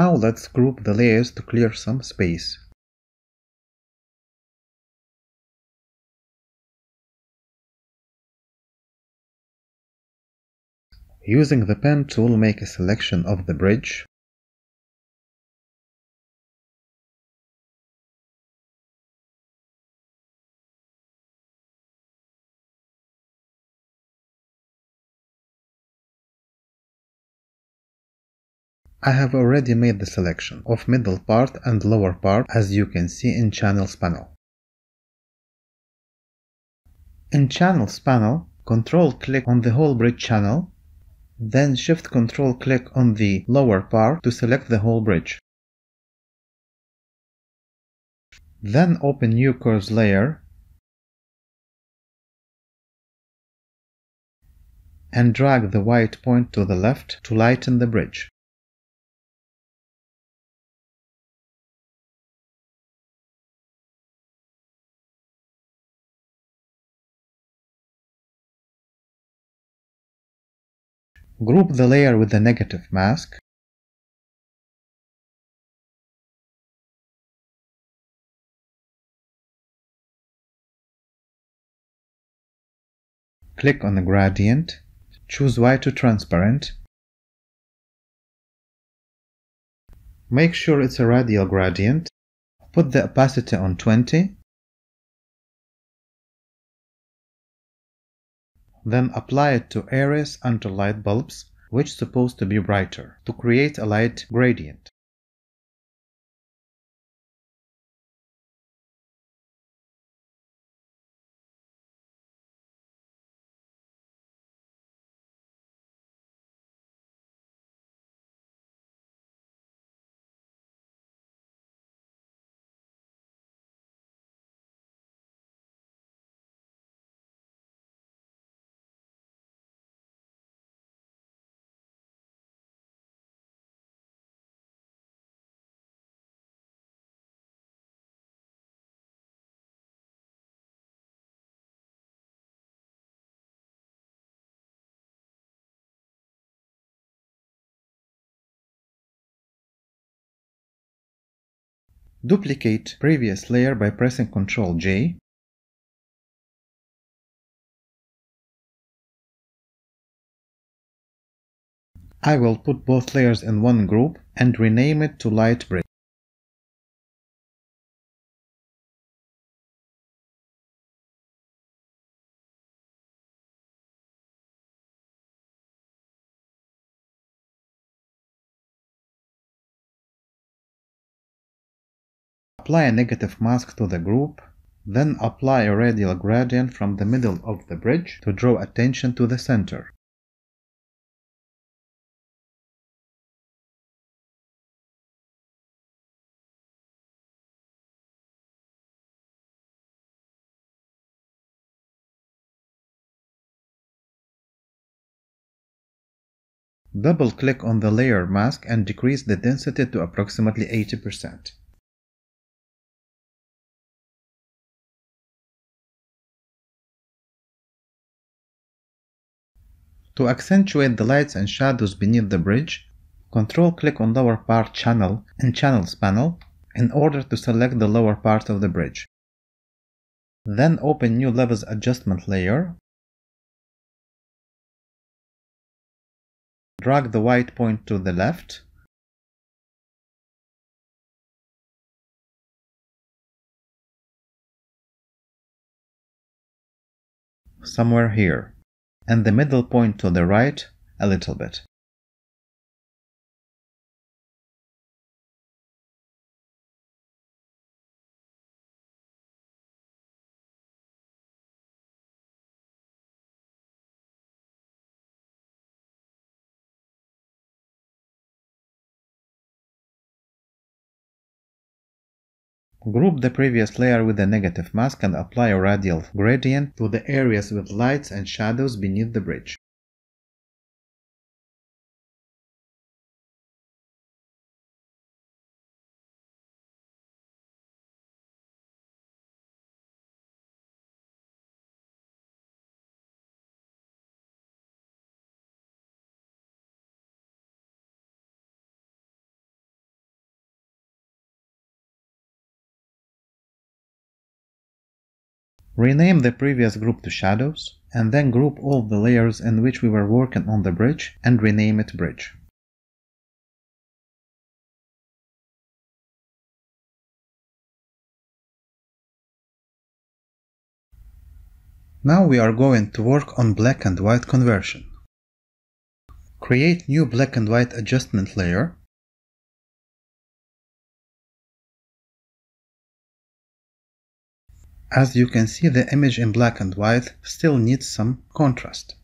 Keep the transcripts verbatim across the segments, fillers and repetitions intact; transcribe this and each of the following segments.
Now let's group the layers to clear some space. Using the pen tool, make a selection of the bridge. I have already made the selection of middle part and lower part, as you can see in Channels panel. In Channels panel, Control-click on the whole bridge channel, then Shift-Control-click on the lower part to select the whole bridge. Then open New Curves layer and drag the white point to the left to lighten the bridge. Group the layer with the negative mask. Click on the gradient, choose white to transparent. Make sure it's a radial gradient. Put the opacity on twenty. Then apply it to areas under light bulbs, which is supposed to be brighter, to create a light gradient. Duplicate previous layer by pressing Control J. I will put both layers in one group and rename it to Light Bridge. Apply a negative mask to the group, then apply a radial gradient from the middle of the bridge to draw attention to the center. Double-click on the layer mask and decrease the density to approximately eighty percent. To accentuate the lights and shadows beneath the bridge, Control-click on lower part channel in Channels panel in order to select the lower part of the bridge. Then open New Levels Adjustment layer. Drag the white point to the left. Somewhere here. And the middle point to the right a little bit. Group the previous layer with the negative mask and apply a radial gradient to the areas with lights and shadows beneath the bridge. Rename the previous group to Shadows, and then group all the layers in which we were working on the bridge and rename it Bridge. Now we are going to work on black and white conversion. Create new black and white adjustment layer. As you can see, the image in black and white still needs some contrast.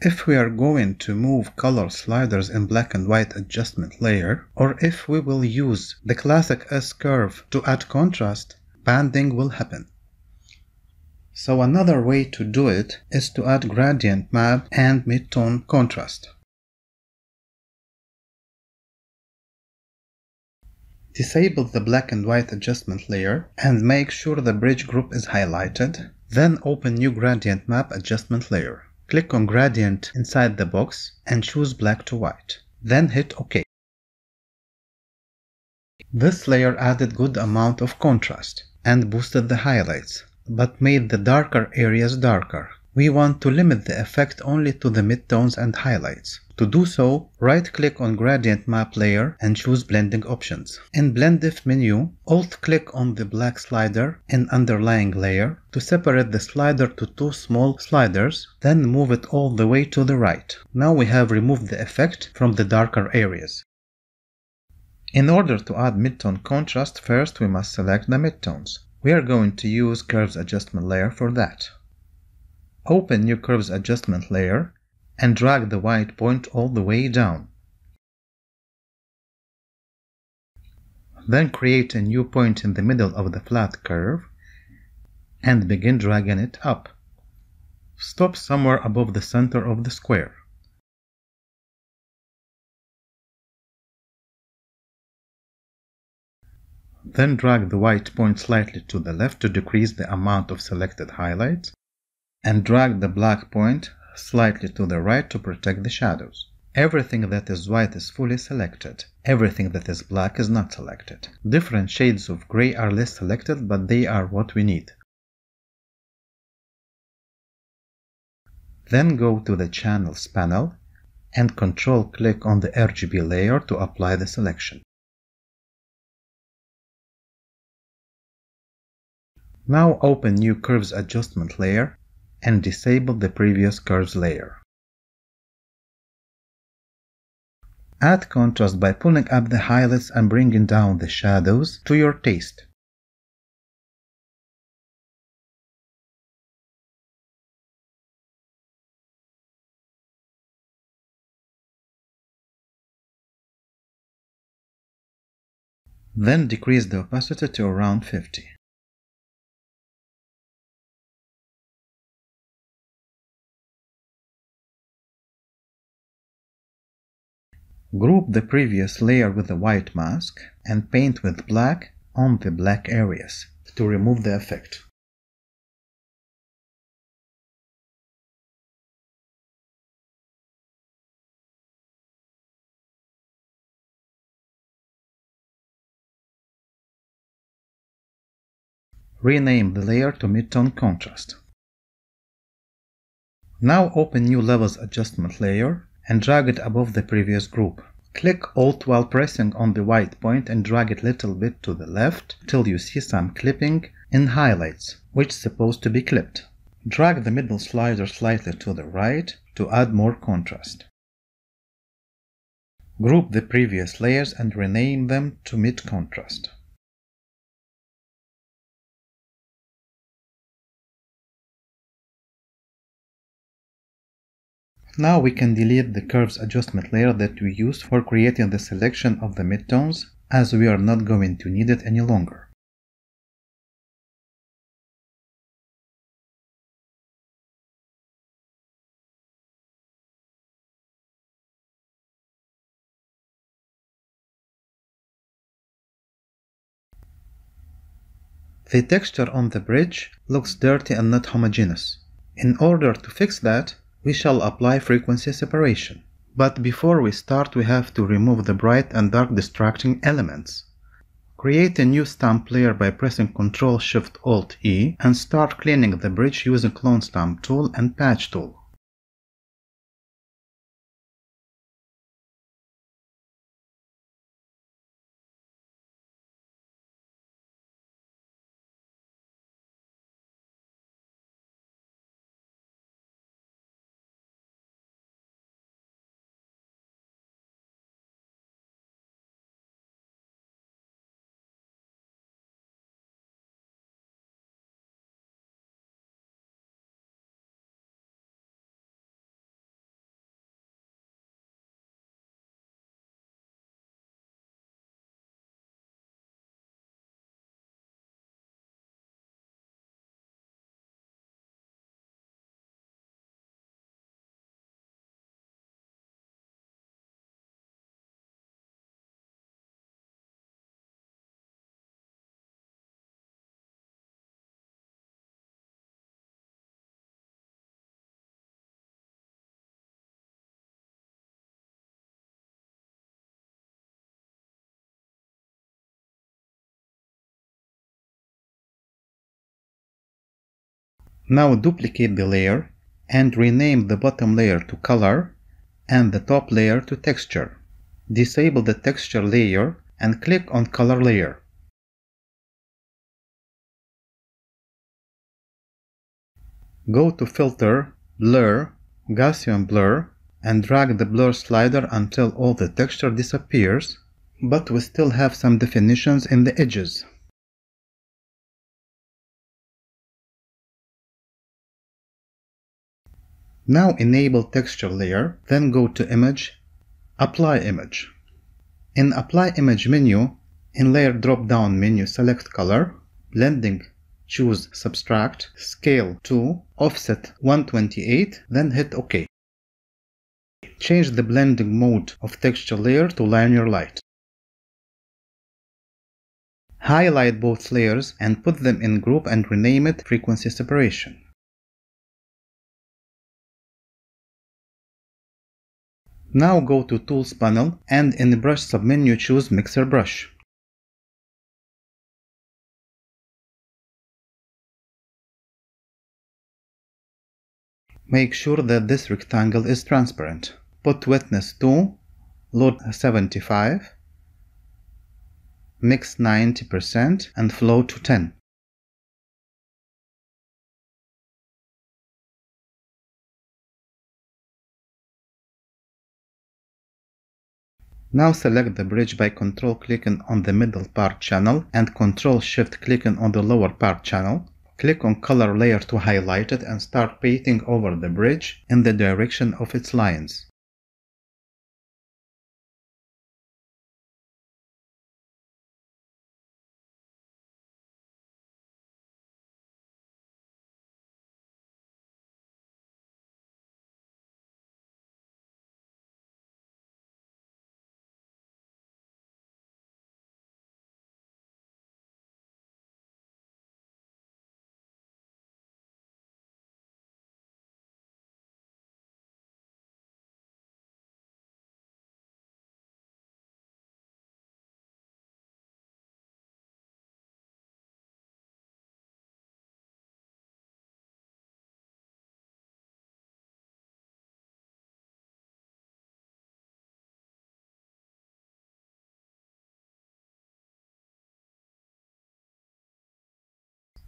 If we are going to move color sliders in black and white adjustment layer, or if we will use the classic S-curve to add contrast, banding will happen. So another way to do it is to add gradient map and mid-tone contrast. Disable the black and white adjustment layer and make sure the bridge group is highlighted, then open new gradient map adjustment layer. Click on gradient inside the box and choose black to white, then hit OK. This layer added good amount of contrast and boosted the highlights, but made the darker areas darker. We want to limit the effect only to the midtones and highlights. To do so, right-click on Gradient Map layer and choose Blending Options. In Blend If menu, Alt-click on the black slider in Underlying layer to separate the slider to two small sliders, then move it all the way to the right. Now we have removed the effect from the darker areas. In order to add midtone contrast, first we must select the midtones. We are going to use Curves Adjustment layer for that. Open New Curves Adjustment layer and drag the white point all the way down. Then create a new point in the middle of the flat curve and begin dragging it up. Stop somewhere above the center of the square. Then drag the white point slightly to the left to decrease the amount of selected highlights, and drag the black point slightly to the right to protect the shadows. Everything that is white is fully selected. Everything that is black is not selected. Different shades of gray are less selected, but they are what we need. Then go to the Channels panel and Control-click on the R G B layer to apply the selection. Now open New Curves Adjustment layer and disable the previous curves layer. Add contrast by pulling up the highlights and bringing down the shadows to your taste. Then decrease the opacity to around fifty. Group the previous layer with the white mask and paint with black on the black areas to remove the effect. Rename the layer to Midtone Contrast. Now open New Levels Adjustment layer and drag it above the previous group. Click Alt while pressing on the white point and drag it little bit to the left till you see some clipping in highlights, which is supposed to be clipped. Drag the middle slider slightly to the right to add more contrast. Group the previous layers and rename them to Mid Contrast. Now we can delete the Curves Adjustment layer that we used for creating the selection of the midtones, as we are not going to need it any longer. The texture on the bridge looks dirty and not homogeneous. In order to fix that, we shall apply frequency separation. But before we start, we have to remove the bright and dark distracting elements. Create a new stamp layer by pressing control shift alt E and start cleaning the bridge using Clone Stamp tool and Patch tool. Now duplicate the layer and rename the bottom layer to Color and the top layer to Texture. Disable the Texture layer and click on Color layer. Go to Filter, Blur, Gaussian Blur and drag the blur slider until all the texture disappears, but we still have some definitions in the edges. Now enable texture layer, then go to Image, Apply Image. In Apply Image menu, in Layer drop-down menu select Color, Blending choose Subtract, Scale to Offset one twenty-eight, then hit OK. Change the blending mode of texture layer to Linear Light. Highlight both layers and put them in group and rename it Frequency Separation. Now go to Tools panel and in the Brush submenu choose Mixer Brush. Make sure that this rectangle is transparent. Put Wetness to Load seventy-five, Mix ninety percent and Flow to ten. Now select the bridge by control clicking on the middle part channel and control shift clicking on the lower part channel. Click on color layer to highlight it and start painting over the bridge in the direction of its lines.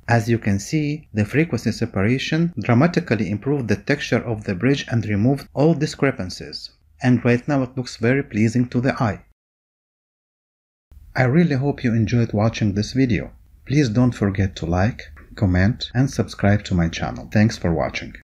As you can see, the frequency separation dramatically improved the texture of the bridge and removed all discrepancies. And right now it looks very pleasing to the eye. I really hope you enjoyed watching this video. Please don't forget to like, comment, and subscribe to my channel. Thanks for watching.